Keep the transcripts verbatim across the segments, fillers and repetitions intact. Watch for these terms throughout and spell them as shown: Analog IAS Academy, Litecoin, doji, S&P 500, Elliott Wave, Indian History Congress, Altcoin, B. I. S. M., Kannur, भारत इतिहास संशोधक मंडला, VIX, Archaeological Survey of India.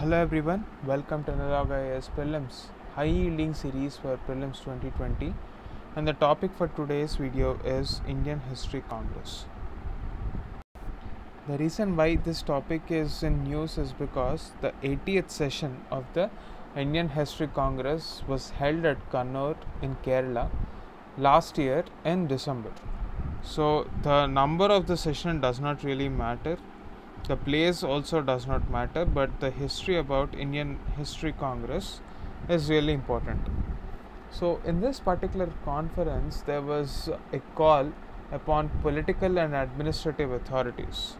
Hello everyone, welcome to Analog I A S Prelims, High Yielding Series for Prelims twenty twenty, and the topic for today's video is Indian History Congress. The reason why this topic is in news is because the eightieth session of the Indian History Congress was held at Kannur in Kerala last year in December. So the number of the session does not really matter. The place also does not matter, but the history about Indian History Congress is really important. So in this particular conference, there was a call upon political and administrative authorities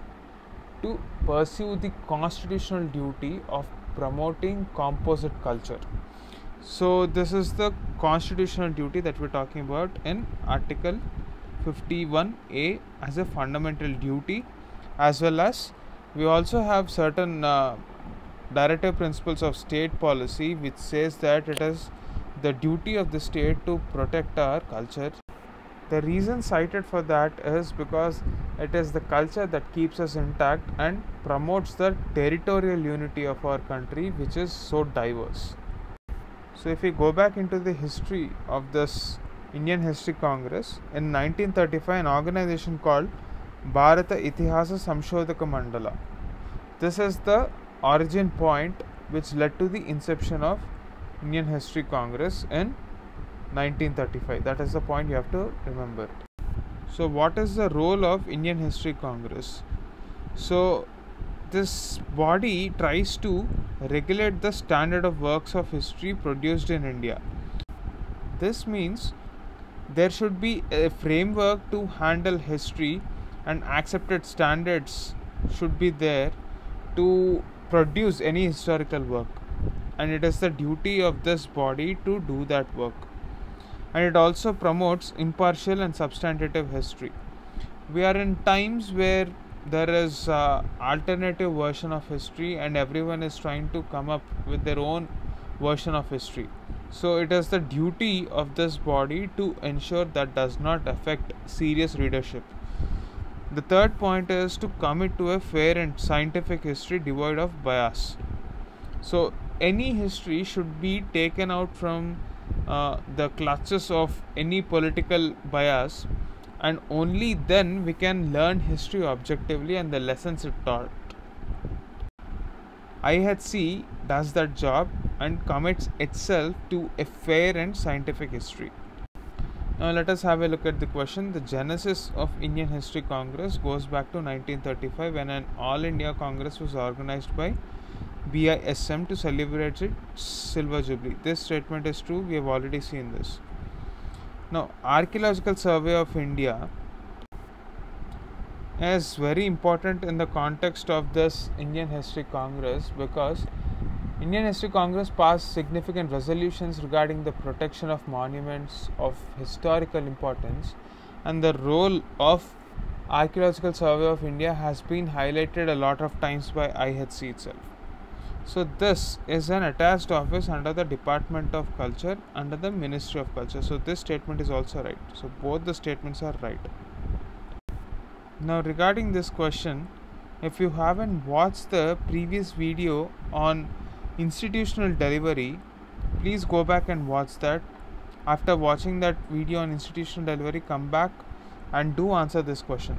to pursue the constitutional duty of promoting composite culture. So this is the constitutional duty that we're talking about in Article fifty-one A as a fundamental duty, as well as we also have certain uh, directive principles of state policy, which says that it is the duty of the state to protect our culture. The reason cited for that is because it is the culture that keeps us intact and promotes the territorial unity of our country, which is so diverse. So if we go back into the history of this Indian History Congress, in nineteen thirty-five an organization called भारत इतिहास संशोधक मंडला. This is the origin point which led to the inception of Indian History Congress in nineteen thirty-five. That is the point you have to remember. So what is the role of Indian History Congress? So this body tries to regulate the standard of works of history produced in India. This means there should be a framework to handle history, and accepted standards should be there to produce any historical work, and it is the duty of this body to do that work. And it also promotes impartial and substantive history. We are in times where there is uh, alternative version of history, and everyone is trying to come up with their own version of history. So it is the duty of this body to ensure that does not affect serious readership. The third point is to commit to a fair and scientific history devoid of bias. So any history should be taken out from uh, the clutches of any political bias, and only then we can learn history objectively and the lessons it taught. I H C does that job and commits itself to a fair and scientific history. Now let us have a look at the question. The genesis of Indian History Congress goes back to nineteen thirty-five, when an All India Congress was organized by B I S M to celebrate its silver jubilee. This statement is true. We have already seen this. Now, Archaeological Survey of India is very important in the context of this Indian History Congress, because Indian History Congress passed significant resolutions regarding the protection of monuments of historical importance, and the role of Archaeological Survey of India has been highlighted a lot of times by I H C itself. So this is an attached office under the Department of Culture, under the Ministry of Culture. So this statement is also right. So both the statements are right. Now regarding this question, if you haven't watched the previous video on institutional delivery, please go back and watch that. After watching that video on institutional delivery, come back and do answer this question.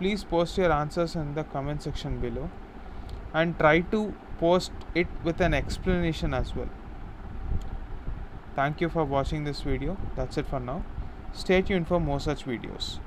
Please post your answers in the comment section below, and try to post it with an explanation as well. Thank you for watching this video. That's it for now. Stay tuned for more such videos.